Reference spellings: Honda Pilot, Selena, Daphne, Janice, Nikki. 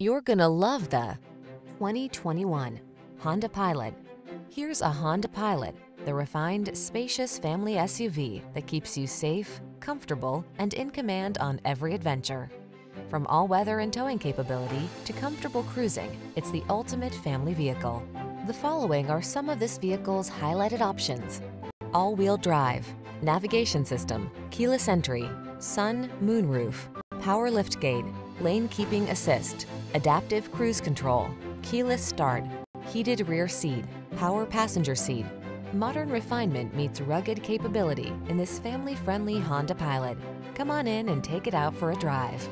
You're gonna love the 2021 Honda Pilot. Here's a Honda Pilot, the refined, spacious family SUV that keeps you safe, comfortable, and in command on every adventure. From all-weather and towing capability to comfortable cruising, it's the ultimate family vehicle. The following are some of this vehicle's highlighted options: all-wheel drive, navigation system, keyless entry, sun, moonroof, power liftgate, lane keeping assist, adaptive cruise control, keyless start, heated rear seat, power passenger seat. Modern refinement meets rugged capability in this family-friendly Honda Pilot. Come on in and take it out for a drive.